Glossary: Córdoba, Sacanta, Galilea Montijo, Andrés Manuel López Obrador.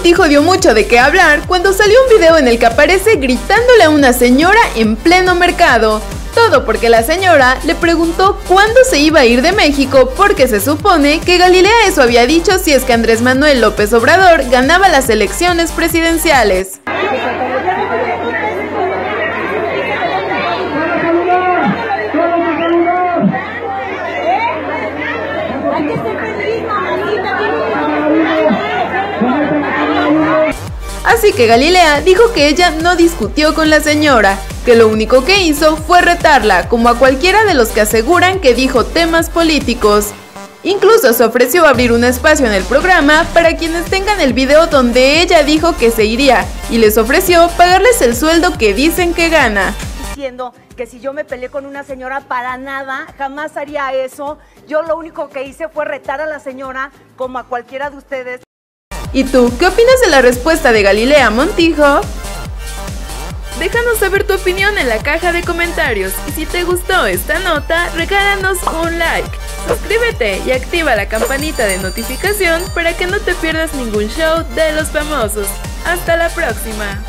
Montijo dio mucho de qué hablar cuando salió un video en el que aparece gritándole a una señora en pleno mercado. Todo porque la señora le preguntó cuándo se iba a ir de México, porque se supone que Galilea eso había dicho si es que Andrés Manuel López Obrador ganaba las elecciones presidenciales. Así que Galilea dijo que ella no discutió con la señora, que lo único que hizo fue retarla, como a cualquiera de los que aseguran que dijo temas políticos. Incluso se ofreció abrir un espacio en el programa para quienes tengan el video donde ella dijo que se iría, y les ofreció pagarles el sueldo que dicen que gana. Diciendo que si yo me peleé con una señora, para nada, jamás haría eso. Yo lo único que hice fue retar a la señora, como a cualquiera de ustedes. ¿Y tú, qué opinas de la respuesta de Galilea Montijo? Déjanos saber tu opinión en la caja de comentarios y si te gustó esta nota, regálanos un like, suscríbete y activa la campanita de notificación para que no te pierdas ningún show de los famosos. ¡Hasta la próxima!